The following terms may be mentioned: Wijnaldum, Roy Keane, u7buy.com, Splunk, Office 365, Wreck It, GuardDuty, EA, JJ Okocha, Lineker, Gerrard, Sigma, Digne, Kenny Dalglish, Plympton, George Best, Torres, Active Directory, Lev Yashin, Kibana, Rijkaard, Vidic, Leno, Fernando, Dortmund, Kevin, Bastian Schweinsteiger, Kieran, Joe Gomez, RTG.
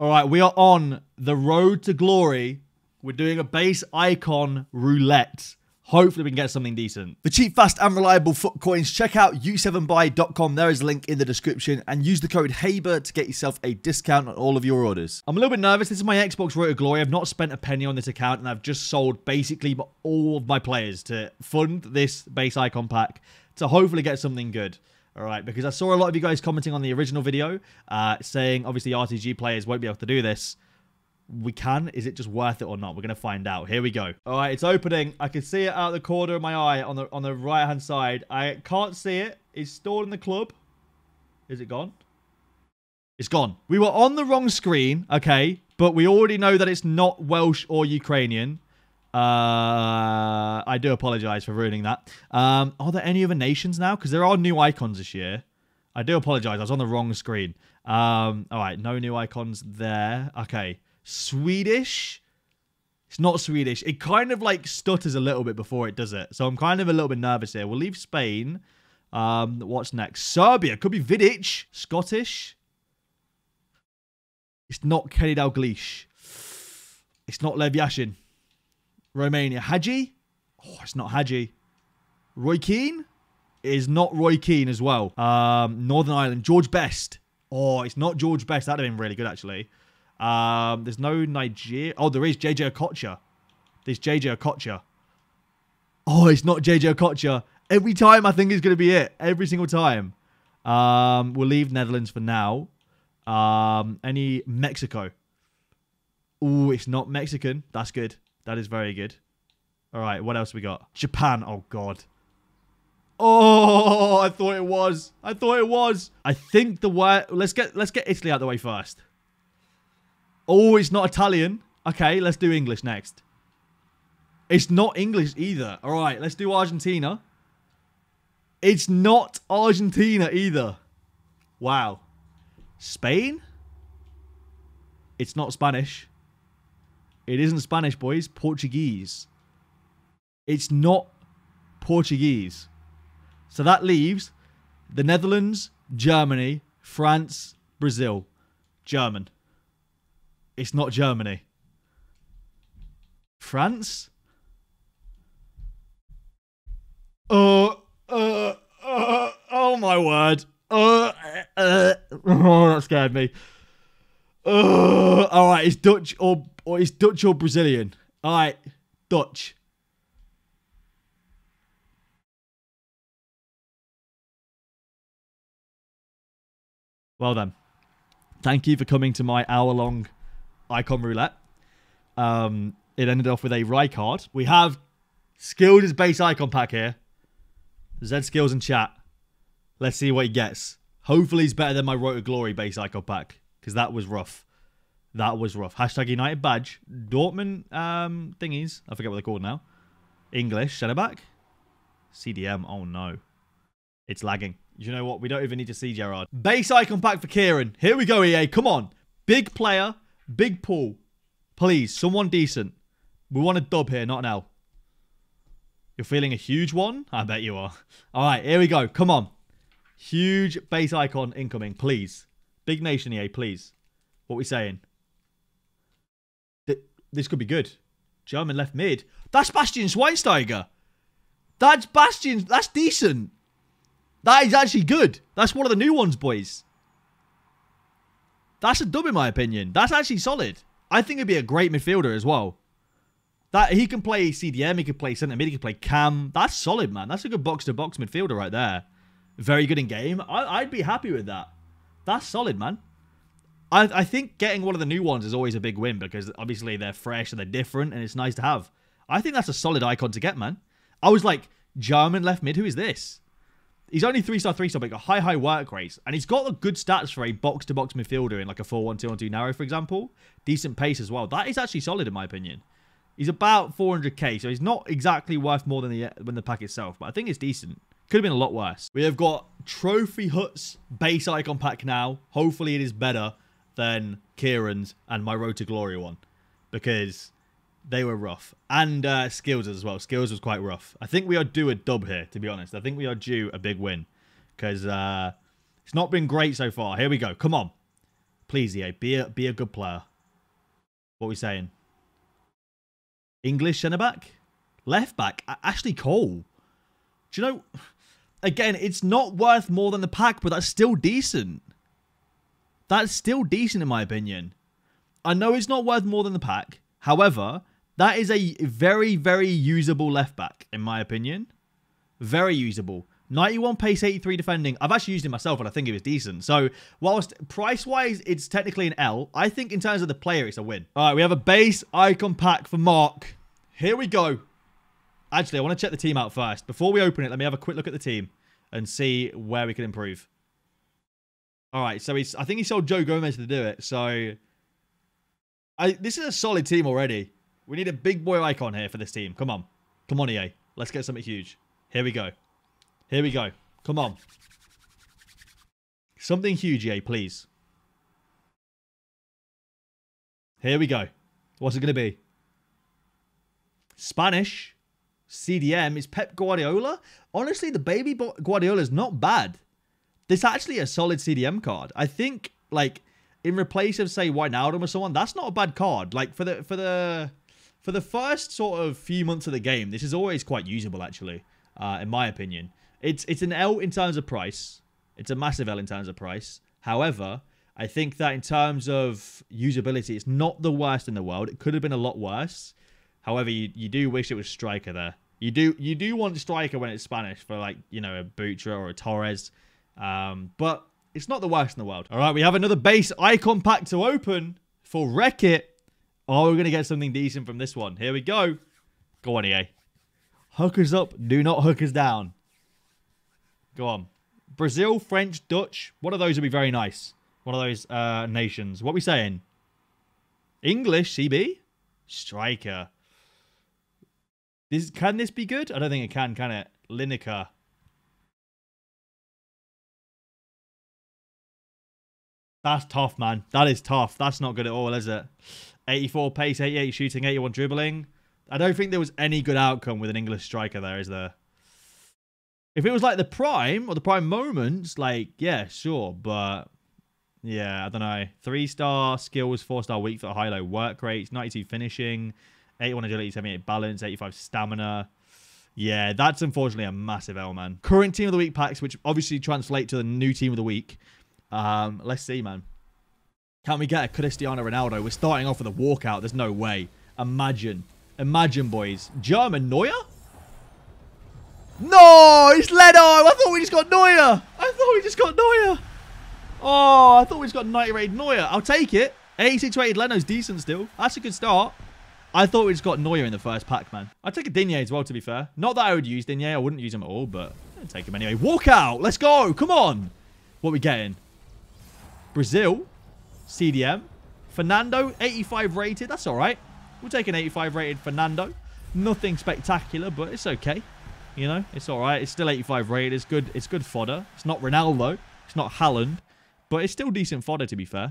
All right, we are on the road to glory. We're doing a base icon roulette. Hopefully we can get something decent. For cheap, fast, and reliable foot coins, check out u7buy.com. There is a link in the description. And use the code HABER to get yourself a discount on all of your orders. I'm a little bit nervous. This is my Xbox Road to Glory. I've not spent a penny on this account. And I've just sold basically all of my players to fund this base icon pack to hopefully get something good. All right, because I saw a lot of you guys commenting on the original video saying, obviously, RTG players won't be able to do this. We can. Is it just worth it or not? We're going to find out. Here we go. All right, it's opening. I can see it out the corner of my eye on the right-hand side. I can't see it. It's stored in the club. Is it gone? It's gone. We were on the wrong screen, okay, but we already know that it's not Welsh or Ukrainian. I do apologize for ruining that. Are there any other nations now? Because there are new icons this year. I do apologize. I was on the wrong screen. All right, no new icons there. Okay. Swedish? It's not Swedish. It kind of like stutters a little bit before it does it. So I'm kind of a little bit nervous here. We'll leave Spain. What's next? Serbia. Could be Vidic. Scottish. It's not Kenny Dalglish. It's not Lev Yashin. Romania. Hadji? Oh, it's not Hadji. Roy Keane? It is not Roy Keane as well. Northern Ireland. George Best. Oh, it's not George Best. That would have been really good, actually. There's no Nigeria. Oh, there is JJ Okocha. There's JJ Okocha. Oh, it's not JJ Okocha. Every time I think it's going to be it. Every single time. We'll leave Netherlands for now. Any Mexico? Oh, it's not Mexican. That's good. That is very good. All right, what else we got? Japan. Oh, God. Oh, I thought it was. I thought it was. I think the word... Let's get Italy out of the way first. Oh, it's not Italian. Okay, let's do English next. It's not English either. All right, let's do Argentina. It's not Argentina either. Wow. Spain? It's not Spanish. It isn't Spanish, boys. Portuguese. It's not Portuguese. So that leaves the Netherlands, Germany, France, Brazil. German. It's not Germany. France? Oh my word. Oh, that scared me. All right, it's Dutch or it's Dutch or Brazilian. All right, Dutch. Well done. Thank you for coming to my hour-long icon roulette. It ended off with a Rijkaard. We have Skills as base icon pack here. Zed Skills in chat. Let's see what he gets. Hopefully he's better than my Road to Glory base icon pack. Because that was rough. That was rough. Hashtag United badge. Dortmund thingies. I forget what they're called now. English. Centre back. CDM. Oh no. It's lagging. You know what? We don't even need to see Gerrard. Base icon pack for Kieran. Here we go, EA. Come on. Big player. Big pool. Please, someone decent. We want a dub here, not an L. You're feeling a huge one? I bet you are. All right, here we go. Come on. Huge base icon incoming, please. Big nation, EA, please. What are we saying? This could be good. German left mid. That's Bastian Schweinsteiger. That's Bastian. That's decent. That is actually good. That's one of the new ones, boys. That's a dub in my opinion. That's actually solid. I think he'd be a great midfielder as well. That he can play CDM, he can play centre mid, he can play cam. That's solid, man. That's a good box-to-box midfielder right there. Very good in game. I'd be happy with that. That's solid, man. I think getting one of the new ones is always a big win because obviously they're fresh and they're different and it's nice to have. I think that's a solid icon to get, man. I was like, German left mid, who is this? He's only 3-star, 3-star, but he's got high work rate. And he's got the good stats for a box-to-box midfielder in like a 4-1-2-1-2 narrow, for example. Decent pace as well. That is actually solid, in my opinion. He's about 400k, so he's not exactly worth more than the pack itself. But I think it's decent. Could have been a lot worse. We have got Trophy Huts base icon pack now. Hopefully it is better than Kieran's and my Road to Glory one. Because they were rough. And Skills as well. Skills was quite rough. I think we are due a dub here, to be honest. I think we are due a big win. Because it's not been great so far. Here we go. Come on. Please, EA, be a good player. What are we saying? English centre-back? Left-back? Ashley Cole? Do you know... Again, it's not worth more than the pack, but that's still decent. That's still decent in my opinion. I know it's not worth more than the pack. However, that is a very, very usable left-back, in my opinion. Very usable. 91 pace, 83 defending. I've actually used it myself, and I think it was decent. So, whilst price-wise, it's technically an L, I think in terms of the player, it's a win. All right, we have a base icon pack for Mark. Here we go. Actually, I want to check the team out first. Before we open it, let me have a quick look at the team and see where we can improve. All right, so I think he sold Joe Gomez to do it. So, this is a solid team already. We need a big boy icon here for this team. Come on. Come on, EA. Let's get something huge. Here we go. Here we go. Come on. Something huge, EA, please. Here we go. What's it going to be? Spanish. CDM is Pep Guardiola. Honestly, the baby Guardiola is not bad. This is actually a solid CDM card. I think, like, in replace of say Wijnaldum or someone, that's not a bad card. Like for the first sort of few months of the game, this is always quite usable actually, in my opinion. It's an L in terms of price. It's a massive L in terms of price. However, I think that in terms of usability, it's not the worst in the world. It could have been a lot worse. However, you do wish it was striker there. You do want striker when it's Spanish for, like, you know, a Butra or a Torres. But it's not the worst in the world. All right, we have another base icon pack to open for Wreck It. Oh, we're going to get something decent from this one. Here we go. Go on, EA. Hook us up. Do not hook us down. Go on. Brazil, French, Dutch. One of those would be very nice. One of those nations. What are we saying? English, CB? Striker. Can this be good? I don't think it can it? Lineker. That's tough, man. That is tough. That's not good at all, is it? 84 pace, 88 shooting, 81 dribbling. I don't think there was any good outcome with an English striker there, is there? If it was like the prime or the prime moments, like, yeah, sure. But, yeah, I don't know. 3-star skills, 4-star weak for high-low work rates, 92 finishing, 81 agility, 78 balance, 85 stamina. Yeah, that's unfortunately a massive L, man. Current team of the week packs, which obviously translate to the new team of the week. Let's see, man. Can we get a Cristiano Ronaldo? We're starting off with a walkout. There's no way. Imagine. Imagine, boys. German Neuer? No! It's Leno! I thought we just got Neuer! I thought we just got Neuer! Oh, I thought we just got 90 rated Neuer. I'll take it. 86 rated Leno's decent still. That's a good start. I thought we just got Neuer in the first pack, man. I'd take a Digne as well, to be fair. Not that I would use Digne. I wouldn't use him at all, but I'd take him anyway. Walkout! Let's go! Come on! What are we getting? Brazil. CDM. Fernando. 85 rated. That's all right. We'll take an 85 rated Fernando. Nothing spectacular, but it's okay. You know, it's all right. It's still 85 rated. It's good fodder. It's not Ronaldo. It's not Haaland. But it's still decent fodder, to be fair.